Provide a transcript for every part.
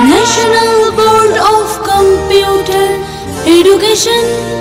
National Board of Computer Education.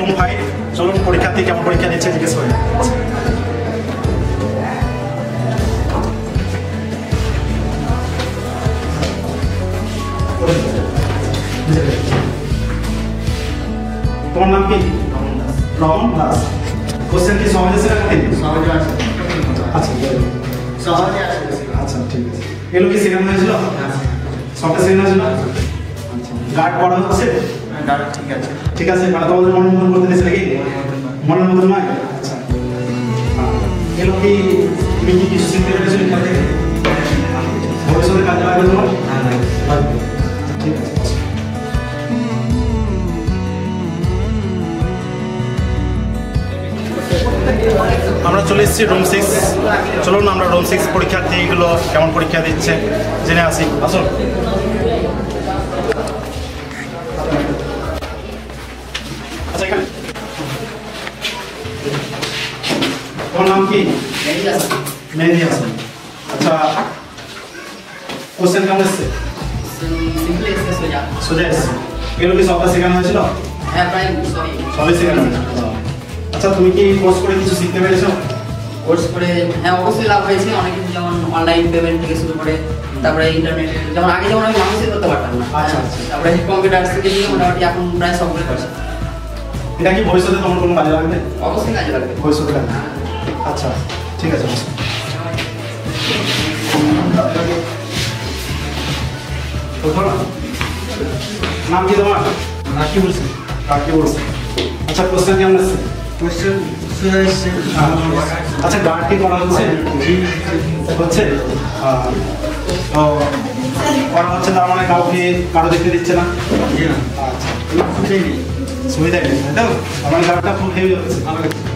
Room 5 চলুন পরীক্ষা থেকে কেমন পরীক্ষা নিচ্ছে জিজ্ঞেস করি তোমার নাম কি রমন দাস কোশ্চেন কি সহজ আছে আচ্ছা ঠিক আছে এলো কি শেখানো হয়েছিল সবটা শেখানো হয়েছিল গার্ড পড়া হচ্ছে ঠিক আছে মানে তোমাদের মনোনয়ন করতে দিয়েছে নাকি মনোনয়ন নয় আচ্ছা এলো কি তুমি কি কিছু শিখতে পেরেছো এখান থেকে professor का जवाब है तुम्हारे हाँ ठीक है আমরা চলে এসেছি রুম 6 চলুন আমরা রুম 6 পরীক্ষার্থীগুলো কেমন পরীক্ষা দিচ্ছে জেনে আসি আসুন আচ্ছা এখানে কোন নাম কি মেহেদী হাসান আচ্ছা কোশ্চেন কেমন আছে সিম্পল এসে সোজা সোজা এসে এগুলো কি সবটা শেখানো হয়েছিল হ্যাঁ প্রায় সরি সবই শেখানো আচ্ছা তুমি কি কোর্স করে কিছু শিখতে পেরেছো কোর্স করে হ্যাঁ অবশ্যই লাভ হয়েছে অনেক কিছু যেমন অনলাইন পেমেন্ট থেকে শুরু করে তারপরে ইন্টারনেট যেমন আগে যেমন আমি মানুষই করতে পারতাম না আচ্ছা আচ্ছা তারপরে কম্পিউটার থেকে নিয়ে মোটামুটি এখন প্রায় সবগুলো করছি এটা কি ভবিষ্যতে তোমার কোনো কাজে লাগবে অবশ্যই কাজে লাগবে ভবিষ্যতে আচ্ছা ঠিক আছে নাম কি তোমার রাকিবুল শেখ রাকিবুল শেখ আচ্ছা কোশ্চেন কেমন আছে क्वेश्चन सुनाइए अच्छा गार्ड के कॉलम से बच्चे हाँ तो और बच्चे तो हमारे गांव के कारों देखने दिच्छे ना जी हाँ अच्छा सुविधा है तो हमारे गांव का फूल है भी